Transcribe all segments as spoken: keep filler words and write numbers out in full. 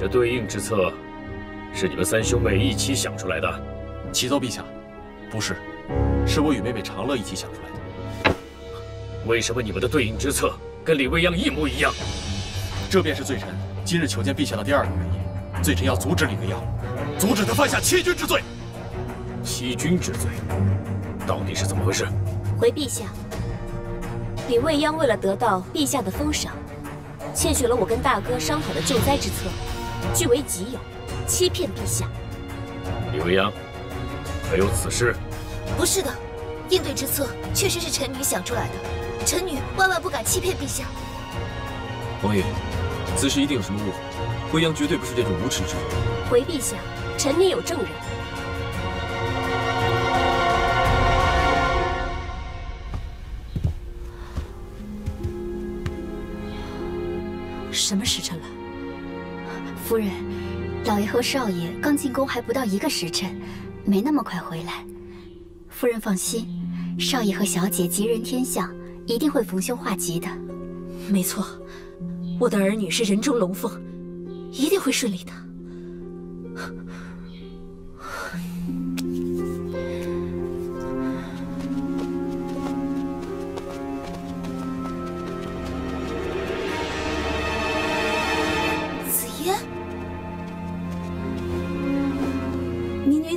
这对应之策，是你们三兄妹一起想出来的？启奏陛下，不是，是我与妹妹长乐一起想出来的。为什么你们的对应之策跟李未央一模一样？这便是罪臣今日求见陛下的第二个原因。罪臣要阻止李未央，阻止他犯下欺君之罪。欺君之罪，到底是怎么回事？回陛下，李未央为了得到陛下的封赏。 窃取了我跟大哥商讨的救灾之策，据为己有，欺骗陛下。李未央，还有此事？不是的，应对之策确实是臣女想出来的，臣女万万不敢欺骗陛下。王爷，此事一定有什么误会，未央绝对不是这种无耻之徒。回陛下，臣女有证人。什么时辰了，夫人？老爷和少爷刚进宫还不到一个时辰，没那么快回来。夫人放心，少爷和小姐吉人天相，一定会逢凶化吉的。没错，我的儿女是人中龙凤，一定会顺利的。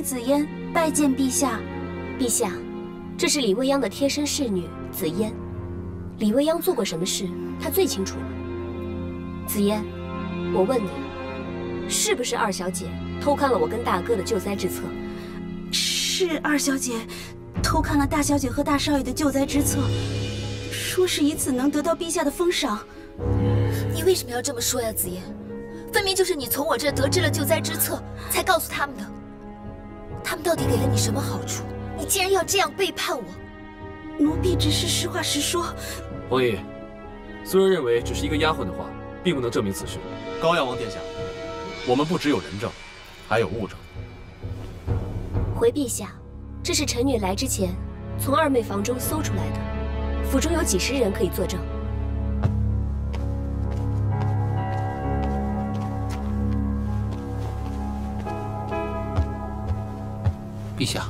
紫嫣拜见陛下。陛下，这是李未央的贴身侍女紫嫣。李未央做过什么事，她最清楚了。紫嫣，我问你，是不是二小姐偷看了我跟大哥的救灾之策？是二小姐偷看了大小姐和大少爷的救灾之策，说是以此能得到陛下的封赏。你为什么要这么说呀，紫嫣？分明就是你从我这得知了救灾之策，才告诉他们的。 他们到底给了你什么好处？你竟然要这样背叛我！奴婢只是实话实说。王爷，虽然认为只是一个丫鬟的话，并不能证明此事。高阳王殿下，我们不只有人证，还有物证。回陛下，这是臣女来之前从二妹房中搜出来的，府中有几十人可以作证。 陛下，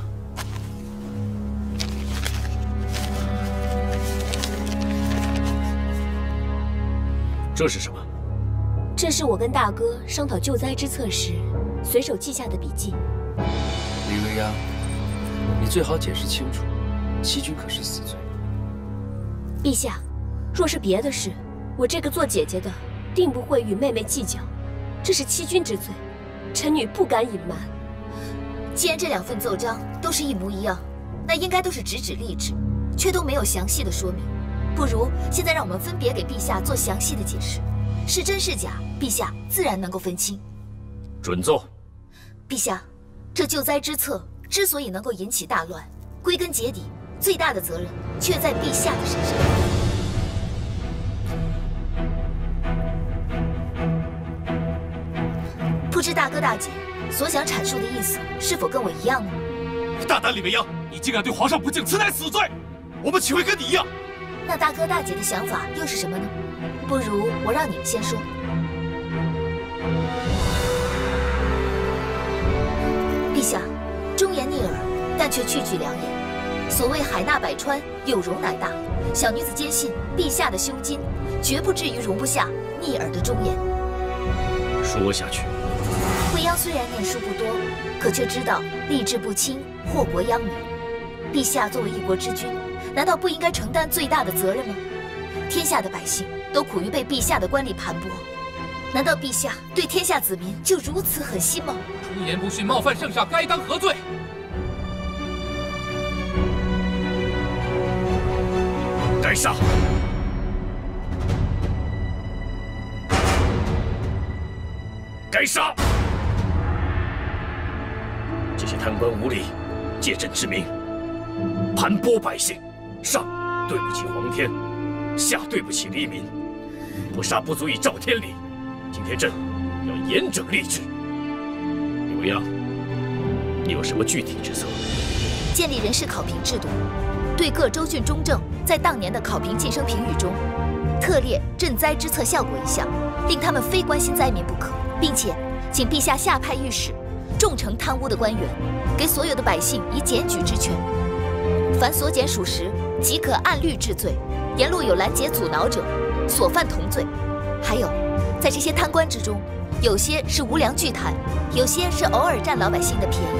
这是什么？这是我跟大哥商讨救灾之策时随手记下的笔记。李未央，你最好解释清楚，欺君可是死罪。陛下，若是别的事，我这个做姐姐的定不会与妹妹计较。这是欺君之罪，臣女不敢隐瞒。 既然这两份奏章都是一模一样，那应该都是直指吏治，却都没有详细的说明。不如现在让我们分别给陛下做详细的解释，是真是假，陛下自然能够分清。准奏。陛下，这救灾之策之所以能够引起大乱，归根结底，最大的责任却在陛下的身上。不知大哥大姐。 所想阐述的意思是否跟我一样呢？大胆李未央，你竟敢对皇上不敬，此乃死罪！我们岂会跟你一样？那大哥大姐的想法又是什么呢？不如我让你们先说。陛下，忠言逆耳，但却句句良言。所谓海纳百川，有容乃大。小女子坚信陛下的胸襟，绝不至于容不下逆耳的忠言。说下去。 未央虽然念书不多，可却知道吏治不清，祸国殃民。陛下作为一国之君，难道不应该承担最大的责任吗？天下的百姓都苦于被陛下的官吏盘剥，难道陛下对天下子民就如此狠心吗？出言不逊，冒犯圣上，该当何罪？该杀！ 该杀！这些贪官无礼，借朕之名盘剥百姓，上对不起皇天，下对不起黎民，不杀不足以昭天理。今天朕要严整吏治。李未央，你有什么具体之策？建立人事考评制度，对各州郡中正在当年的考评晋升评语中，特列赈灾之策效果一项，令他们非关心灾民不可。并且请陛下下派御史，重惩贪污的官员，给所有的百姓以检举之权。凡所检属实，即可按律治罪。沿路有拦截阻挠者，所犯同罪。还有，在这些贪官之中，有些是无良巨贪，有些是偶尔占老百姓的便宜。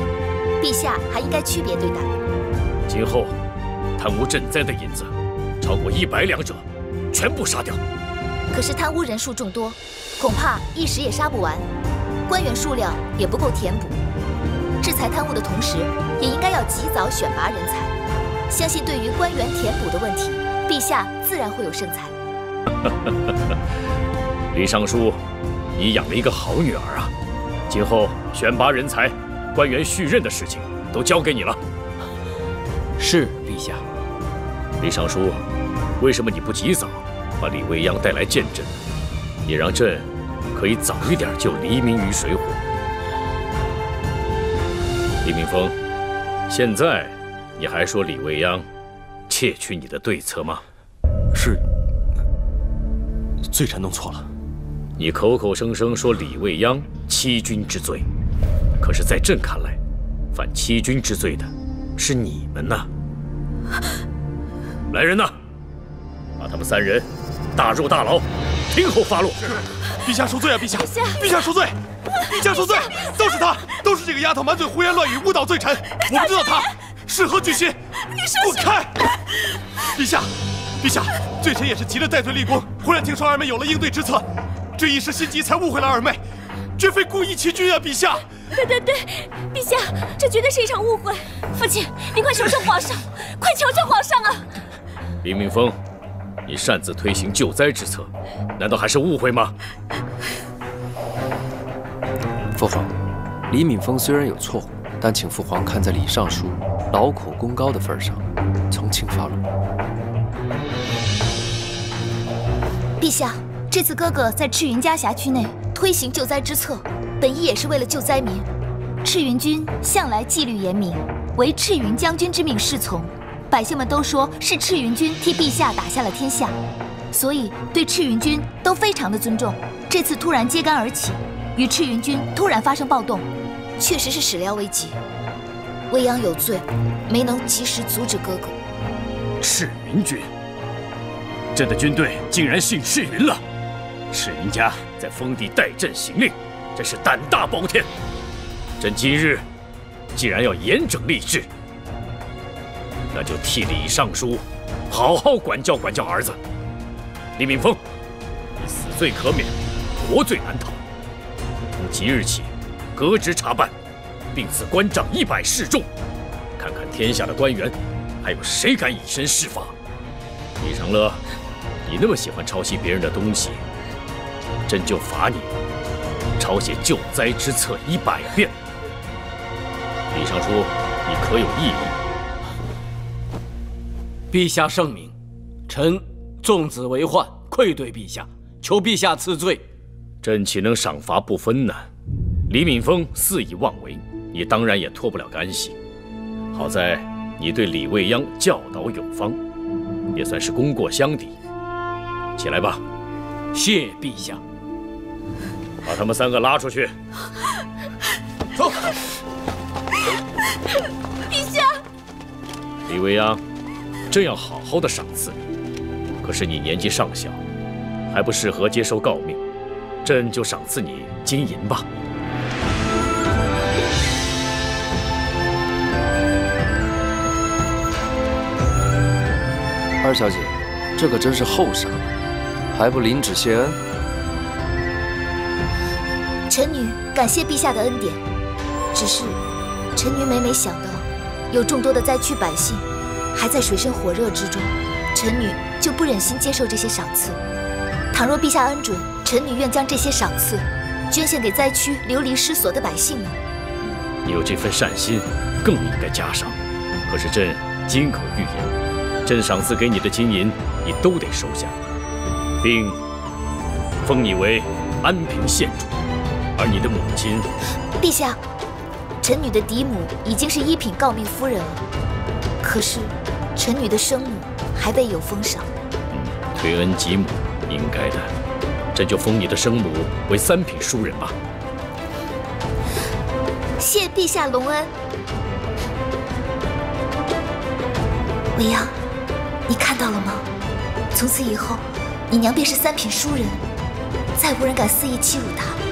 陛下还应该区别对待。今后，贪污赈灾的银子，超过一百两者，全部杀掉。 可是贪污人数众多，恐怕一时也杀不完，官员数量也不够填补。制裁贪污的同时，也应该要及早选拔人才。相信对于官员填补的问题，陛下自然会有圣裁。李尚书，你养了一个好女儿啊！今后选拔人才、官员续任的事情都交给你了。是，陛下。李尚书，为什么你不及早 把李未央带来见朕，也让朕可以早一点救黎民于水火。李敏峰，现在你还说李未央窃取你的对策吗？是，罪臣弄错了。你口口声声说李未央欺君之罪，可是，在朕看来，犯欺君之罪的是你们呐！来人呐，把他们三人 打入大牢，听候发落。陛下恕罪啊！陛下，陛下恕罪！陛下恕罪！都是他，都是这个丫头满嘴胡言乱语，误导罪臣。我不知道他是何居心。滚开！陛下，陛下，罪臣也是急着戴罪立功，忽然听说二妹有了应对之策，这一时心急才误会了二妹，绝非故意欺君啊！陛下。对对对，陛下，这绝对是一场误会。父亲，您快求求皇上，快求求皇上啊！李敏峰， 你擅自推行救灾之策，难道还是误会吗？父皇，李敏峰虽然有错误，但请父皇看在李尚书劳苦功高的份上，从轻发落。陛下，这次哥哥在赤云家辖区内推行救灾之策，本意也是为了救灾民。赤云军向来纪律严明，为赤云将军之命侍从。 百姓们都说是赤云军替陛下打下了天下，所以对赤云军都非常的尊重。这次突然揭竿而起，与赤云军突然发生暴动，确实是始料未及。未央有罪，没能及时阻止哥哥。赤云军，朕的军队竟然信赤云了！赤云家在封地代朕行令，真是胆大包天。朕今日既然要严整吏治， 那就替李尚书好好管教管教儿子。李敏峰，你死罪可免，活罪难逃。从即日起，革职查办，并赐官杖一百示众，看看天下的官员还有谁敢以身试法。李长乐，你那么喜欢抄袭别人的东西，朕就罚你抄写救灾之策一百遍。李尚书，你可有异议？ 陛下圣明，臣纵子为患，愧对陛下，求陛下赐罪。朕岂能赏罚不分呢？李敏峰肆意妄为，你当然也脱不了干系。好在你对李未央教导有方，也算是功过相抵。起来吧，谢陛下。把他们三个拉出去。走。陛下，李未央 朕要好好的赏赐你，可是你年纪尚小，还不适合接受诰命，朕就赏赐你金银吧。二小姐，这可真是厚赏，还不领旨谢恩？臣女感谢陛下的恩典，只是臣女每每想到有众多的灾区百姓 还在水深火热之中，臣女就不忍心接受这些赏赐。倘若陛下恩准，臣女愿将这些赏赐捐献给灾区流离失所的百姓们。你有这份善心，更应该嘉赏。可是朕金口玉言，朕赏赐给你的金银，你都得收下，并封你为安平县主。而你的母亲，陛下，臣女的嫡母已经是一品诰命夫人了。 可是，臣女的生母还未有封赏。嗯，推恩及母，应该的。朕就封你的生母为三品淑人吧。谢陛下隆恩。未央，你看到了吗？从此以后，你娘便是三品淑人，再无人敢肆意欺辱她。